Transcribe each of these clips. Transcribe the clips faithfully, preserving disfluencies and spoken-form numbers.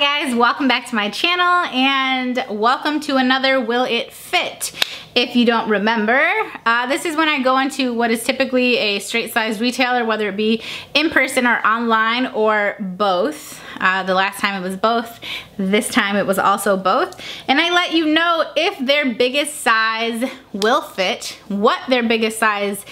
Hi guys, welcome back to my channel and welcome to another Will It Fit? If you don't remember, uh, this is when I go into what is typically a straight size retailer, whether it be in person or online or both. Uh, the last time it was both, this time it was also both. And I let you know if their biggest size will fit, what their biggest size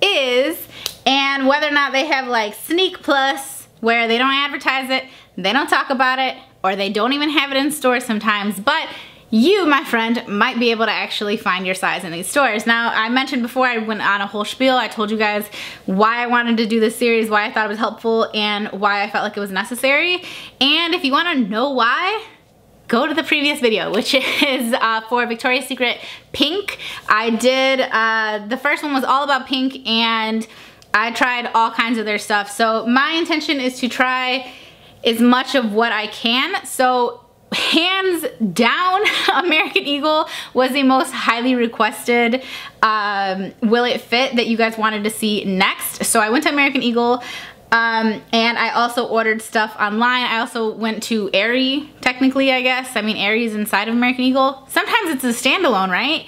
is, and whether or not they have like Sneak Plus where they don't advertise it, they don't talk about it, or they don't even have it in store sometimes, but you, my friend, might be able to actually find your size in these stores. Now, I mentioned before I went on a whole spiel. I told you guys why I wanted to do this series, why I thought it was helpful, and why I felt like it was necessary. And if you want to know why, go to the previous video, which is uh, for Victoria's Secret Pink. I did, uh, the first one was all about pink, and I tried all kinds of their stuff. So my intention is to try as much of what I can. So hands down, American Eagle was the most highly requested um, Will It Fit that you guys wanted to see next. So I went to American Eagle um, and I also ordered stuff online. I also went to Aerie, technically, I guess. I mean, Aerie is inside of American Eagle. Sometimes it's a standalone, right?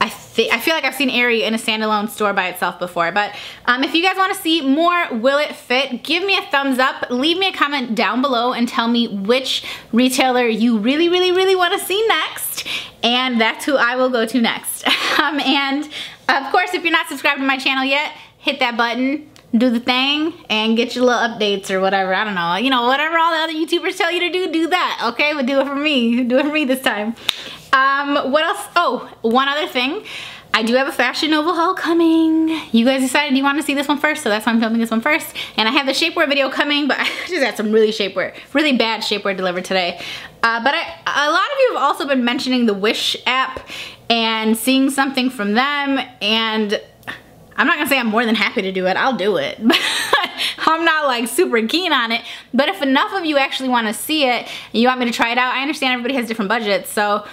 I, I feel like I've seen Aerie in a standalone store by itself before, but um, if you guys want to see more Will It Fit, give me a thumbs up, leave me a comment down below and tell me which retailer you really, really, really want to see next, and that's who I will go to next. um, and of course, if you're not subscribed to my channel yet, hit that button, do the thing, and get your little updates or whatever. I don't know, you know, whatever all the other YouTubers tell you to do, do that, okay? But do it for me, do it for me this time. Um, what else? Oh, one other thing. I do have a Fashion Nova haul coming. You guys decided you want to see this one first, so that's why I'm filming this one first. And I have the shapewear video coming, but I just had some really shapewear, really bad shapewear delivered today. Uh, but I, a lot of you have also been mentioning the Wish app and seeing something from them, and I'm not gonna say I'm more than happy to do it. I'll do it. I'm not like super keen on it, but if enough of you actually want to see it, you want me to try it out. I understand everybody has different budgets, so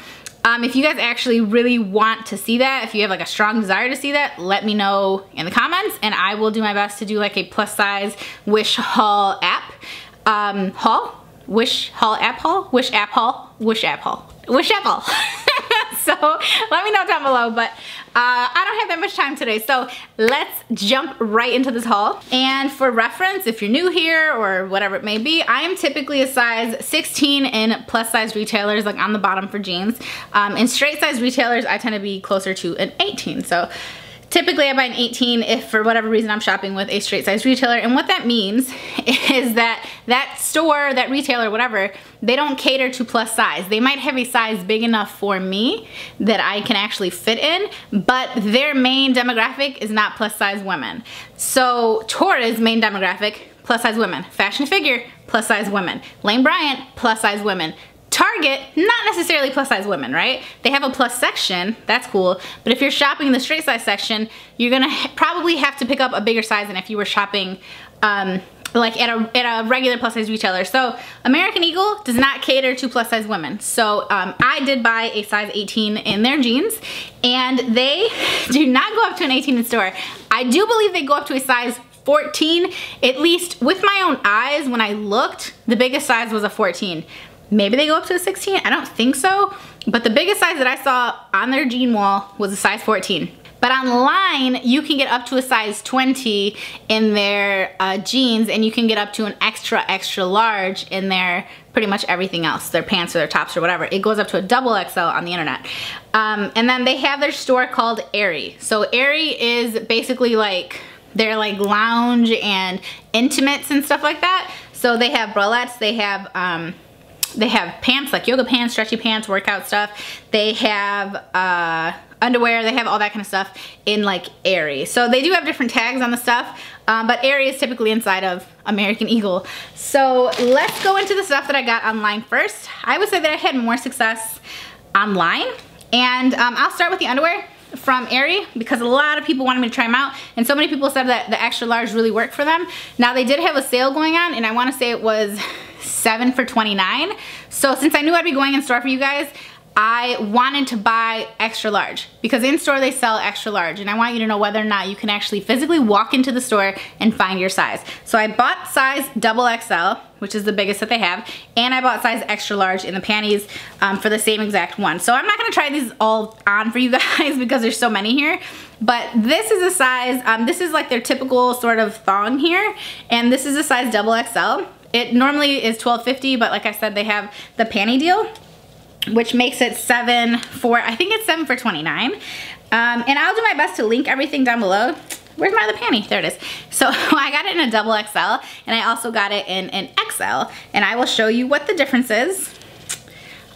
Um, if you guys actually really want to see that, if you have like a strong desire to see that, let me know in the comments and I will do my best to do like a plus size Wish haul app, um, haul, Wish haul app haul, Wish app haul, Wish app haul, Wish app haul. So let me know down below, but uh, I don't have that much time today, so let's jump right into this haul. And for reference, if you're new here or whatever it may be, I am typically a size sixteen in plus size retailers, like on the bottom for jeans. Um, in straight size retailers, I tend to be closer to an eighteen. So typically I buy an eighteen if for whatever reason I'm shopping with a straight size retailer. And what that means is that that store, that retailer, whatever, they don't cater to plus size. They might have a size big enough for me that I can actually fit in, but their main demographic is not plus size women. So Torrid's main demographic, plus size women. Fashion Figure, plus size women. Lane Bryant, plus size women. Target, not necessarily plus size women, right? They have a plus section, that's cool, but if you're shopping in the straight size section, you're gonna probably have to pick up a bigger size than if you were shopping um, like at a, at a regular plus size retailer. So American Eagle does not cater to plus size women. So um, I did buy a size eighteen in their jeans, and they do not go up to an eighteen in store. I do believe they go up to a size fourteen, at least with my own eyes. When I looked, the biggest size was a fourteen. Maybe they go up to a sixteen, I don't think so. But the biggest size that I saw on their jean wall was a size fourteen. But online, you can get up to a size twenty in their uh, jeans, and you can get up to an extra, extra large in their pretty much everything else, their pants or their tops or whatever. It goes up to a double X L on the internet. Um, and then they have their store called Aerie. So Aerie is basically like, they're like lounge and intimates and stuff like that. So they have bralettes, they have, um, they have pants, like yoga pants, stretchy pants, workout stuff. They have uh, underwear. They have all that kind of stuff in like Aerie. So they do have different tags on the stuff, um, but Aerie is typically inside of American Eagle. So let's go into the stuff that I got online first. I would say that I had more success online. And um, I'll start with the underwear from Aerie because a lot of people wanted me to try them out, and so many people said that the extra large really worked for them. Now they did have a sale going on, and I want to say it was seven for twenty-nine. So since I knew I'd be going in store for you guys, I wanted to buy extra large because in store they sell extra large, and I want you to know whether or not you can actually physically walk into the store and find your size. So I bought size double X L, which is the biggest that they have, and I bought size extra large in the panties um, for the same exact one. So I'm not gonna try these all on for you guys because there's so many here, but this is a size, um, this is like their typical sort of thong here, and this is a size double X L. It normally is twelve fifty, but like I said, they have the panty deal, which makes it seven for, I think it's seven for twenty-nine. Um, and I'll do my best to link everything down below. Where's my other panty? There it is. So I got it in a double X L, and I also got it in an X L, and I will show you what the difference is.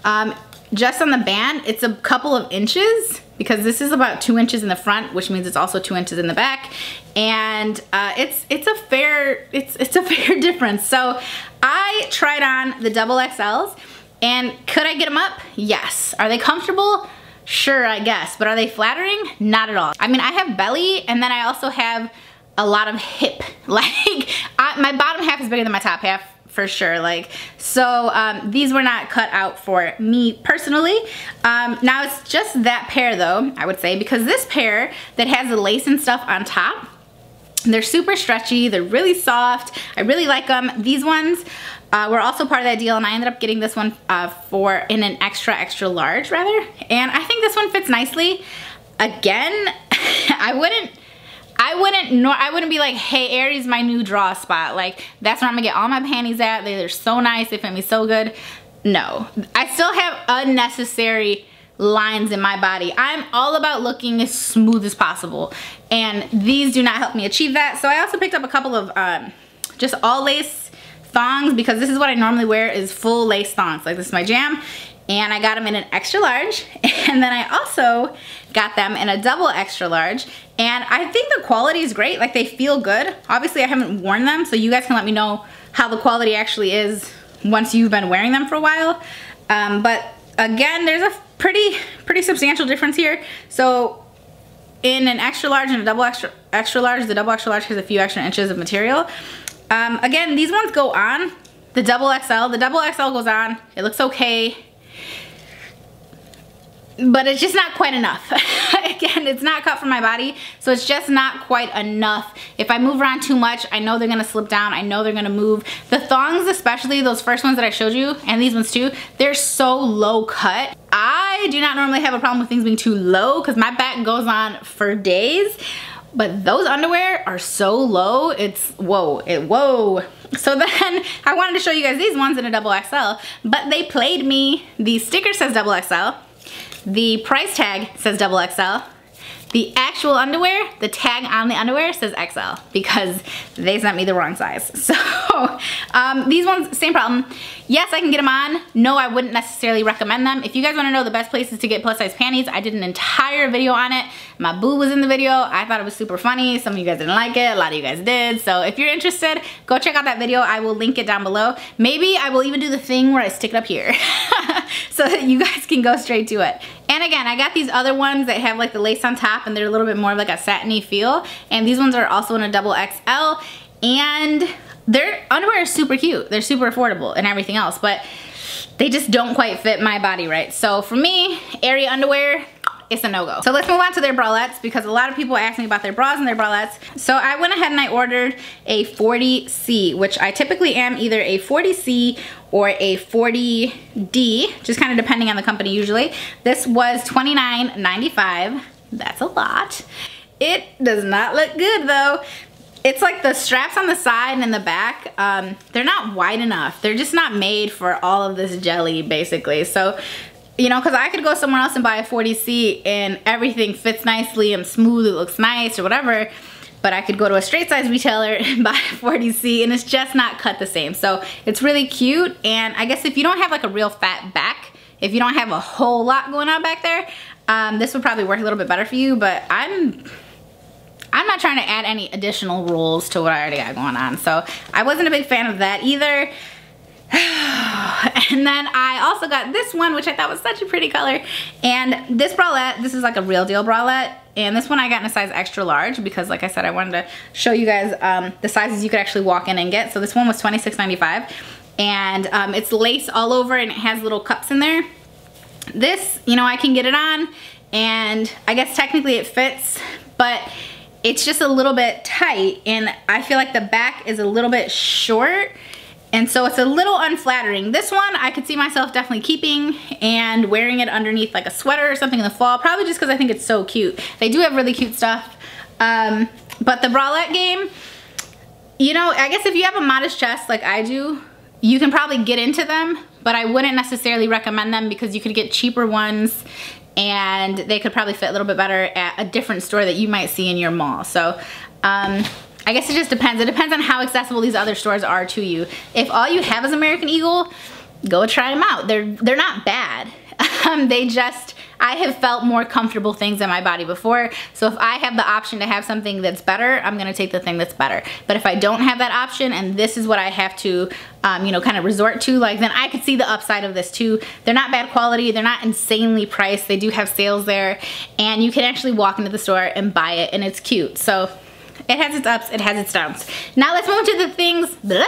Um, just on the band, it's a couple of inches because this is about two inches in the front, which means it's also two inches in the back, and uh, it's it's a fair it's it's a fair difference. So I tried on the double X Ls, and could I get them up? Yes. Are they comfortable? Sure, I guess. But are they flattering? Not at all. I mean, I have belly, and then I also have a lot of hip. Like, I, my bottom half is bigger than my top half, for sure. Like, so um, these were not cut out for me personally. Um, now, it's just that pair, though, I would say, because this pair that has the lace and stuff on top, they're super stretchy, they're really soft. I really like them. These ones uh, were also part of that deal, and I ended up getting this one uh, for in an extra, extra large rather. And I think this one fits nicely. Again, I wouldn't, I wouldn't, no, I wouldn't be like, hey, Aerie's my new draw spot. Like, that's where I'm gonna get all my panties at. They, they're so nice, they fit me so good. No, I still have unnecessary lines in my body. I'm all about looking as smooth as possible, and these do not help me achieve that. So I also picked up a couple of um, just all lace thongs, because this is what I normally wear, is full lace thongs. Like, this is my jam, and I got them in an extra large, and then I also got them in a double extra large, and I think the quality is great. Like, they feel good. Obviously I haven't worn them, so you guys can let me know how the quality actually is once you've been wearing them for a while. Um, but again, there's a pretty pretty substantial difference here. So in an extra large and a double extra extra large, the double extra large has a few extra inches of material. Um, again, these ones go on. The double X L, the double X L goes on. It looks okay, but it's just not quite enough. Again, it's not cut from my body, so it's just not quite enough. If I move around too much, I know they're gonna slip down, I know they're gonna move. The thongs, especially those first ones that I showed you, and these ones too, they're so low cut. I do not normally have a problem with things being too low because my back goes on for days, but those underwear are so low, it's whoa, it whoa. So then I wanted to show you guys these ones in a double X L, but they played me. The sticker says double X L, the price tag says double X L. The actual underwear, the tag on the underwear says X L because they sent me the wrong size. So um, these ones, same problem. Yes, I can get them on. No, I wouldn't necessarily recommend them. If you guys wanna know the best places to get plus size panties, I did an entire video on it. My boo was in the video. I thought it was super funny. Some of you guys didn't like it, a lot of you guys did. So if you're interested, go check out that video. I will link it down below. Maybe I will even do the thing where I stick it up here so that you guys can go straight to it. And again, I got these other ones that have like the lace on top, and they're a little bit more of like a satiny feel. And these ones are also in a double X L, and their underwear is super cute. They're super affordable and everything else, but they just don't quite fit my body right. So for me, Aerie underwear, it's a no-go. So let's move on to their bralettes, because a lot of people ask me about their bras and their bralettes. So I went ahead and I ordered a forty C, which I typically am either a forty C or a forty D, just kind of depending on the company usually. This was twenty-nine ninety-five. That's a lot. It does not look good though. It's like the straps on the side and in the back, um, they're not wide enough. They're just not made for all of this jelly basically. So, you know, because I could go somewhere else and buy a forty C and everything fits nicely and smooth, it looks nice or whatever, but I could go to a straight size retailer and buy a forty C and it's just not cut the same. So it's really cute, and I guess if you don't have like a real fat back, if you don't have a whole lot going on back there, um, this would probably work a little bit better for you, but I'm... I'm not trying to add any additional rules to what I already got going on, so I wasn't a big fan of that either. And then I also got this one, which I thought was such a pretty color. And this bralette, this is like a real deal bralette. And this one I got in a size extra large because, like I said, I wanted to show you guys um, the sizes you could actually walk in and get. So this one was twenty-six ninety-five, and um, it's lace all over, and it has little cups in there. This, you know, I can get it on, and I guess technically it fits, but it's just a little bit tight, and I feel like the back is a little bit short, and so it's a little unflattering. This one I could see myself definitely keeping and wearing it underneath like a sweater or something in the fall, probably just because I think it's so cute. They do have really cute stuff, um, but the bralette game, you know, I guess if you have a modest chest like I do, you can probably get into them, but I wouldn't necessarily recommend them because you could get cheaper ones and they could probably fit a little bit better at a different store that you might see in your mall. So um, I guess it just depends. It depends on how accessible these other stores are to you. If all you have is American Eagle, go try them out. They're, they're not bad. Um, they just, I have felt more comfortable things in my body before. So if I have the option to have something that's better, I'm gonna take the thing that's better. But if I don't have that option and this is what I have to, um, you know, kind of resort to, like, then I could see the upside of this too. They're not bad quality. They're not insanely priced. They do have sales there, and you can actually walk into the store and buy it, and it's cute. So it has its ups, it has its downs. Now let's move to the things, bleh,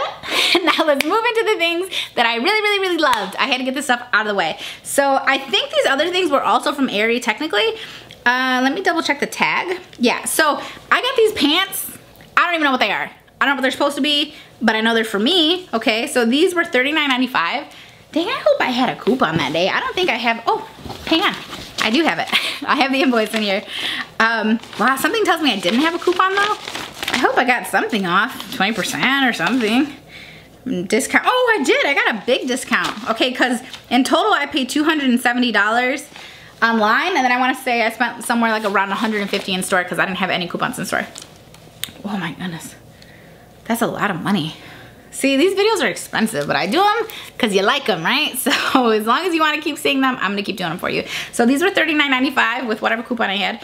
now let's move into the things that I really, really, really loved. I had to get this stuff out of the way. So I think these other things were also from Aerie technically. Uh, let me double check the tag. Yeah, so I got these pants. I don't even know what they are. I don't know what they're supposed to be, but I know they're for me. Okay, so these were thirty-nine ninety-five. Dang, I hope I had a coupon that day. I don't think I have, oh, hang on. I do have it. I have the invoice in here. Um, wow, something tells me I didn't have a coupon though. I hope I got something off, twenty percent or something. Discount, oh I did, I got a big discount. Okay, cause in total I paid two hundred seventy dollars online, and then I wanna say I spent somewhere like around one hundred fifty in store cause I didn't have any coupons in store. Oh my goodness, that's a lot of money. See, these videos are expensive, but I do them because you like them, right? So as long as you want to keep seeing them, I'm going to keep doing them for you. So these were thirty-nine ninety-five with whatever coupon I had.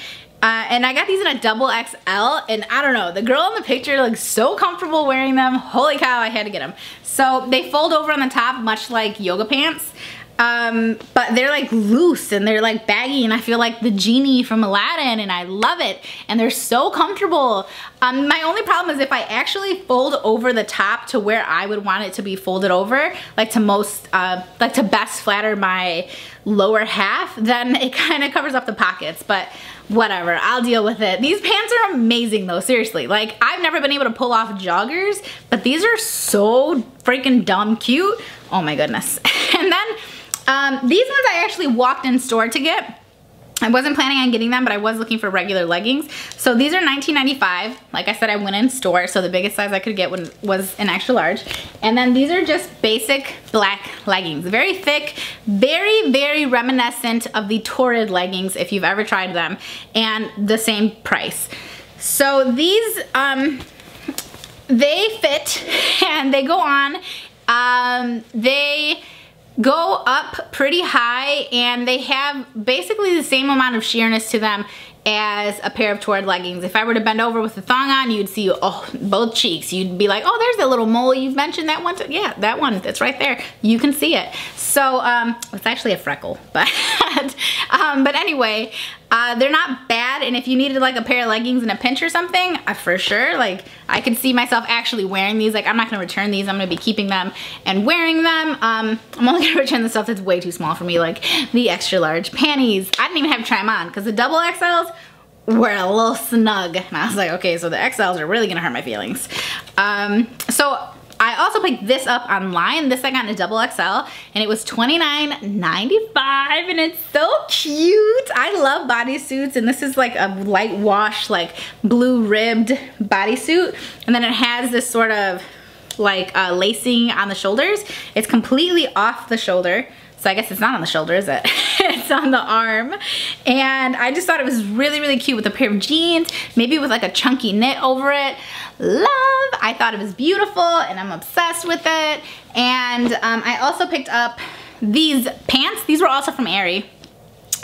Uh, and I got these in a double X L, and I don't know, the girl in the picture looks so comfortable wearing them. Holy cow, I had to get them. So they fold over on the top, much like yoga pants. Um, but they're like loose and they're like baggy, and I feel like the genie from Aladdin, and I love it, and they're so comfortable. Um, my only problem is if I actually fold over the top to where I would want it to be folded over, like to most, uh, like to best flatter my lower half, then it kind of covers up the pockets, but whatever, I'll deal with it. These pants are amazing though, seriously. Like, I've never been able to pull off joggers, but these are so freaking dumb cute. Oh my goodness. And then Um, these ones I actually walked in store to get. I wasn't planning on getting them, but I was looking for regular leggings. So these are nineteen ninety-five. Like I said, I went in store, so the biggest size I could get was an extra large. And then these are just basic black leggings. Very thick, very, very reminiscent of the Torrid leggings if you've ever tried them, and the same price. So these, um, they fit and they go on. Um, they... go up pretty high, and they have basically the same amount of sheerness to them as a pair of Torrid leggings. If I were to bend over with the thong on, you'd see, oh, both cheeks. You'd be like, oh, there's that little mole you've mentioned that one. Yeah, that one, that's right there. You can see it. So um, it's actually a freckle, but um, but anyway, uh, they're not bad. And if you needed like a pair of leggings in a pinch or something, I, for sure, like I could see myself actually wearing these. Like, I'm not gonna return these. I'm gonna be keeping them and wearing them. Um, I'm only gonna return the stuff that's way too small for me, like the extra large panties. I didn't even have to try them on because the double X Ls were a little snug, and I was like, okay, so the X Ls are really gonna hurt my feelings. Um, so I also picked this up online. This I got in a double X L, and it was twenty-nine ninety-five, and it's so cute. I love bodysuits, and this is like a light wash, like blue ribbed bodysuit, and then it has this sort of like uh, lacing on the shoulders. It's completely off the shoulder. So I guess it's not on the shoulder, is it? It's on the arm. And I just thought it was really, really cute with a pair of jeans, maybe with like a chunky knit over it. Love! I thought it was beautiful, and I'm obsessed with it. And um, I also picked up these pants. These were also from Aerie.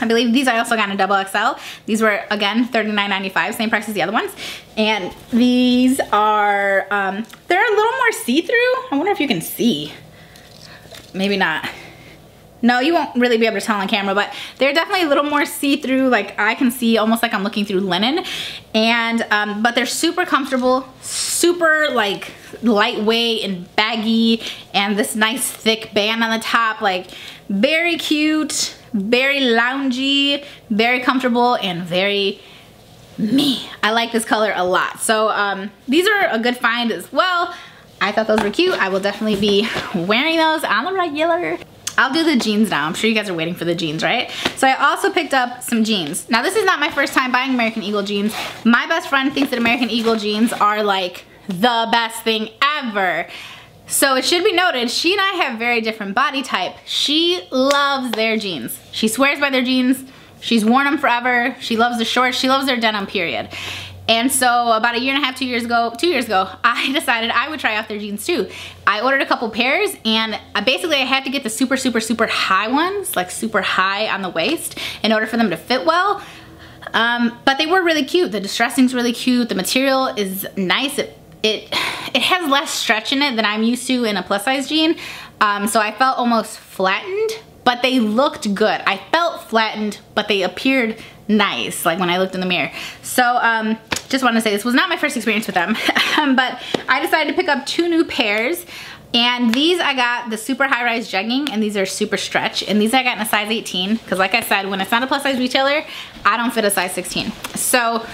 I believe these I also got in a double X L. These were, again, thirty-nine ninety-five, same price as the other ones. And these are, um, they're a little more see-through. I wonder if you can see. Maybe not. No, you won't really be able to tell on camera, but they're definitely a little more see-through. Like, I can see almost like I'm looking through linen. And, um, but they're super comfortable, super like lightweight and baggy, and this nice thick band on the top, like very cute. very loungy, very comfortable, and very me. I like this color a lot. So um, these are a good find as well. I thought those were cute. I will definitely be wearing those on the regular. I'll do the jeans now. I'm sure you guys are waiting for the jeans, right? So I also picked up some jeans. Now this is not my first time buying American Eagle jeans. My best friend thinks that American Eagle jeans are like the best thing ever. So it should be noted, she and I have very different body type. She loves their jeans. She swears by their jeans. She's worn them forever. She loves the shorts. She loves their denim, period. And so about a year and a half, two years ago, two years ago, I decided I would try out their jeans too. I ordered a couple pairs, and I basically I had to get the super, super, super high ones, like super high on the waist, in order for them to fit well. Um, but they were really cute. The distressing's really cute. The material is nice. It, it, it has less stretch in it than I'm used to in a plus size jean. Um, so I felt almost flattened, but they looked good. I felt flattened, but they appeared nice, like when I looked in the mirror. So, um, just wanted to say this was not my first experience with them, but I decided to pick up two new pairs. And these I got the super high-rise jegging, and these are super stretch. And these I got in a size eighteen, because like I said, when it's not a plus-size retailer, I don't fit a size sixteen. So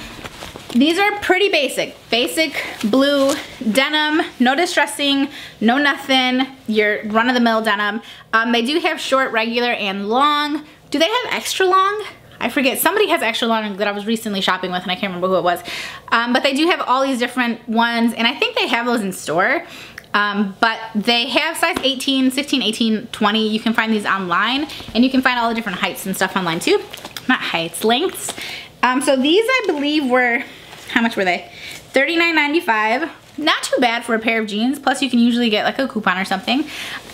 these are pretty basic. Basic blue denim, no distressing, no nothing, your run-of-the-mill denim. Um, they do have short, regular, and long. Do they have extra long? I forget, somebody has extra long that I was recently shopping with and I can't remember who it was. Um, but they do have all these different ones, and I think they have those in store. Um, but they have size eighteen, sixteen, eighteen, twenty. You can find these online, and you can find all the different heights and stuff online too. Not heights, lengths. Um, so these I believe were, how much were they? thirty-nine ninety-five. Not too bad for a pair of jeans. Plus you can usually get like a coupon or something.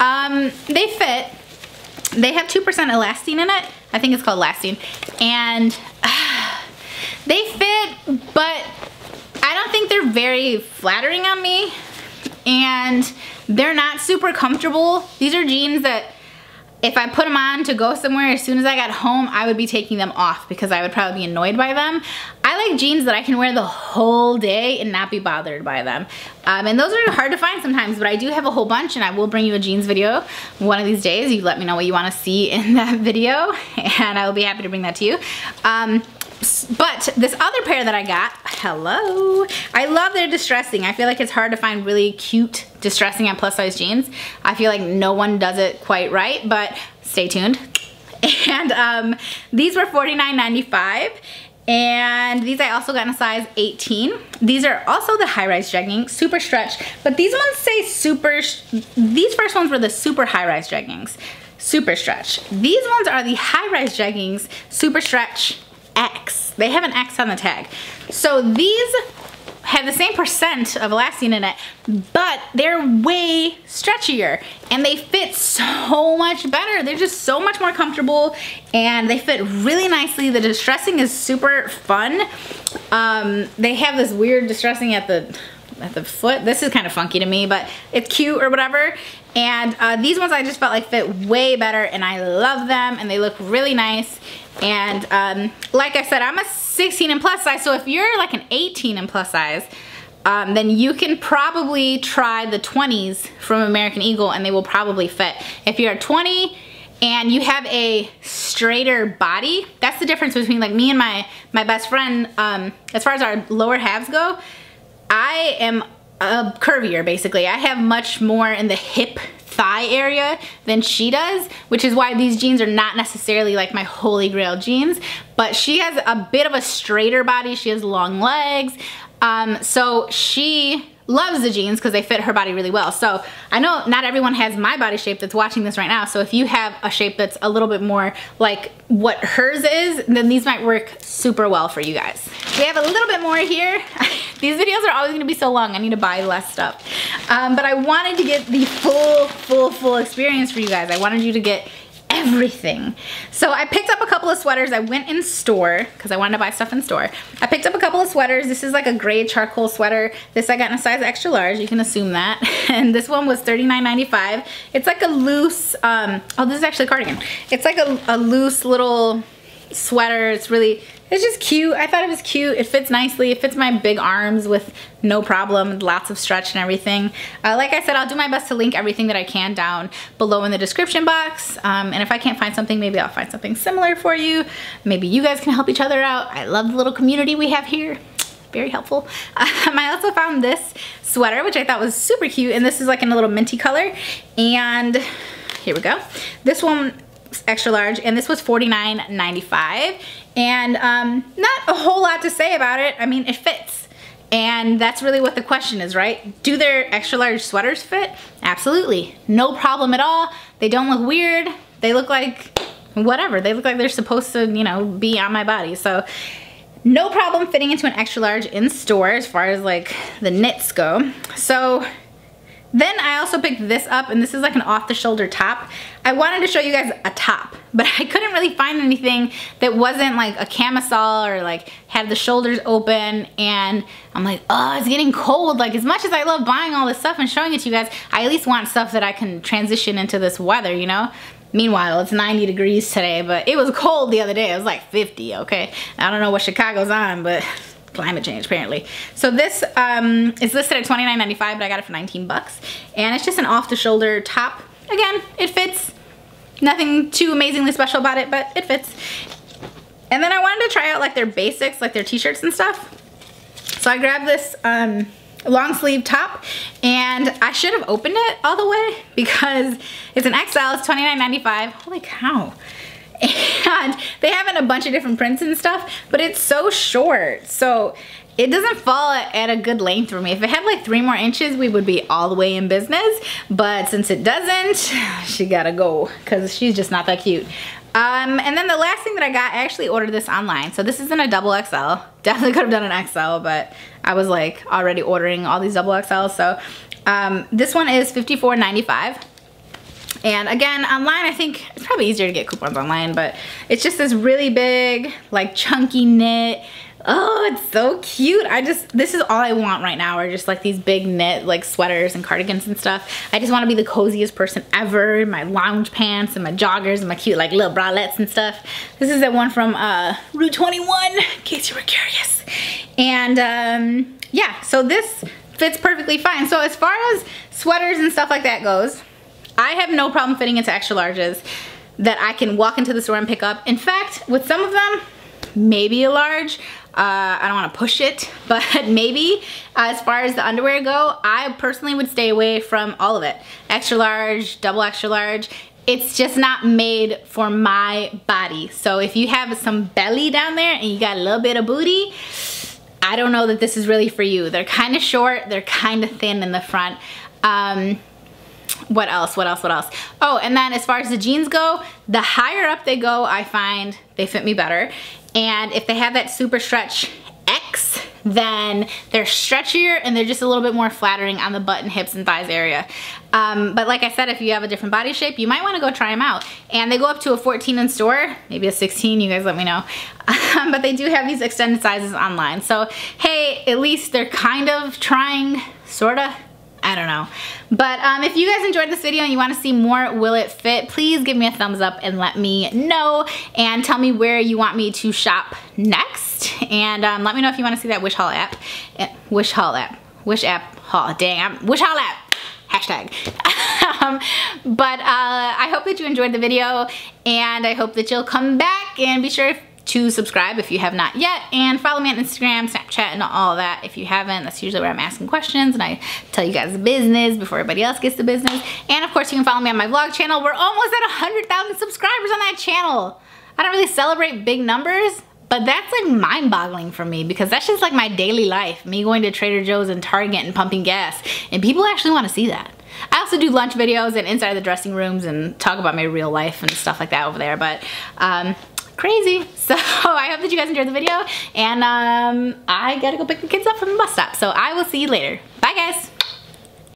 Um, they fit. They have two percent elastine in it. I think it's called elastine. And uh, they fit, but I don't think they're very flattering on me. And they're not super comfortable. These are jeans that if I put them on to go somewhere, as soon as I got home, I would be taking them off because I would probably be annoyed by them. I like jeans that I can wear the whole day and not be bothered by them. Um, and those are hard to find sometimes, but I do have a whole bunch, and I will bring you a jeans video one of these days. You let me know what you want to see in that video, and I will be happy to bring that to you. Um, but this other pair that I got, hello, I love their distressing. I feel like it's hard to find really cute distressing on plus size jeans. I feel like no one does it quite right, but stay tuned. And um, these were forty-nine ninety-five, and these I also got in a size eighteen. These are also the high-rise jegging, super stretch, but these ones say super, these first ones were the super high-rise jeggings, super stretch. These ones are the high-rise jeggings, super stretch, X. They have an X on the tag. So these have the same percent of elastine in it, but they're way stretchier and they fit so much better. They're just so much more comfortable and they fit really nicely. The distressing is super fun. Um, they have this weird distressing at the at the foot. This is kind of funky to me, but it's cute or whatever. And uh, these ones I just felt like fit way better, and I love them, and they look really nice. And um, like I said, I'm a sixteen and plus size, so if you're like an eighteen and plus size, um, then you can probably try the twenties from American Eagle, and they will probably fit. If you're a twenty and you have a straighter body, that's the difference between like me and my, my best friend. Um, as far as our lower halves go, I am uh, curvier basically. I have much more in the hip thigh area than she does, which is why these jeans are not necessarily like my holy grail jeans, but she has a bit of a straighter body. She has long legs. Um, so she loves the jeans because they fit her body really well. So I know not everyone has my body shape that's watching this right now. So if you have a shape that's a little bit more like what hers is, then these might work super well for you guys. We have a little bit more here. These videos are always gonna be so long. I need to buy less stuff. Um, but I wanted to get the full, full, full experience for you guys. I wanted you to get everything. So I picked up a couple of sweaters. I went in store because I wanted to buy stuff in store. I picked up a couple of sweaters. This is like a gray charcoal sweater. This I got in a size extra large. You can assume that. And this one was thirty-nine ninety-five. It's like a loose, um, oh, this is actually a cardigan. It's like a, a loose little sweater. It's really, It's just cute. I thought it was cute. It fits nicely. It fits my big arms with no problem. Lots of stretch and everything. Uh, like I said, I'll do my best to link everything that I can down below in the description box. Um, and if I can't find something, maybe I'll find something similar for you. Maybe you guys can help each other out. I love the little community we have here. Very helpful. Um, I also found this sweater, which I thought was super cute. And this is like in a little minty color. And here we go. This one is extra large. And this was forty-nine ninety-five. And um, not a whole lot to say about it. I mean, it fits. And that's really what the question is, right? Do their extra large sweaters fit? Absolutely. No problem at all. They don't look weird. They look like whatever. They look like they're supposed to, you know, be on my body. So no problem fitting into an extra large in store as far as like the knits go. So then I also picked this up, and this is like an off-the-shoulder top. I wanted to show you guys a top, but I couldn't really find anything that wasn't like a camisole or like had the shoulders open, and I'm like, oh, it's getting cold. Like, as much as I love buying all this stuff and showing it to you guys, I at least want stuff that I can transition into this weather, you know? Meanwhile, it's ninety degrees today, but it was cold the other day. It was like fifty, okay? I don't know what Chicago's on, but climate change apparently. So this um, is listed at twenty-nine ninety-five, but I got it for nineteen bucks. And it's just an off-the-shoulder top. Again, it fits. Nothing too amazingly special about it, but it fits. And then I wanted to try out like their basics, like their t-shirts and stuff. So I grabbed this um, long sleeve top, and I should have opened it all the way because it's an X L, it's twenty-nine ninety-five. Holy cow. And they have in a bunch of different prints and stuff, but it's so short, so it doesn't fall at a good length for me. If it had like three more inches, we would be all the way in business, but since it doesn't, she gotta go because she's just not that cute. Um, and then the last thing that I got, I actually ordered this online. So this isn't a double X L. Definitely could have done an X L, but I was like already ordering all these double X Ls. So um, this one is fifty-four ninety-five. And again, online, I think it's probably easier to get coupons online, but it's just this really big, like chunky knit. Oh, it's so cute. I just, this is all I want right now are just like these big knit like sweaters and cardigans and stuff. I just want to be the coziest person ever. My lounge pants and my joggers and my cute like little bralettes and stuff. This is the one from uh, Rue twenty-one, in case you were curious. And um, yeah, so this fits perfectly fine. So as far as sweaters and stuff like that goes, I have no problem fitting into extra larges that I can walk into the store and pick up. In fact, with some of them, maybe a large. Uh, I don't want to push it, but maybe uh, as far as the underwear go, I personally would stay away from all of it. Extra large, double extra large. It's just not made for my body. So if you have some belly down there and you got a little bit of booty, I don't know that this is really for you. They're kind of short. They're kind of thin in the front. Um, what else? What else? What else? Oh, and then as far as the jeans go, the higher up they go, I find they fit me better. And if they have that super stretch X, then they're stretchier and they're just a little bit more flattering on the butt and hips and thighs area. Um, but like I said, if you have a different body shape, you might want to go try them out. And they go up to a fourteen in store, maybe a sixteen, you guys let me know. Um, but they do have these extended sizes online. So, hey, at least they're kind of trying, sort of. I don't know. But um, if you guys enjoyed this video and you want to see more Will It Fit, please give me a thumbs up and let me know, and tell me where you want me to shop next. And um, let me know if you want to see that Wish haul app. Wish haul app. Wish app haul. Dang, I'm, Wish haul app. Hashtag. um, but uh, I hope that you enjoyed the video, and I hope that you'll come back, and be sure to subscribe if you have not yet, and follow me on Instagram, Snapchat, and all that if you haven't. That's usually where I'm asking questions and I tell you guys the business before everybody else gets the business. And of course you can follow me on my vlog channel. We're almost at one hundred thousand subscribers on that channel. I don't really celebrate big numbers, but that's like mind-boggling for me because that's just like my daily life, me going to Trader Joe's and Target and pumping gas, and people actually want to see that. I also do lunch videos and inside the dressing rooms and talk about my real life and stuff like that over there, but um, crazy. So I hope that you guys enjoyed the video, and um, I gotta go pick the kids up from the bus stop. So I will see you later.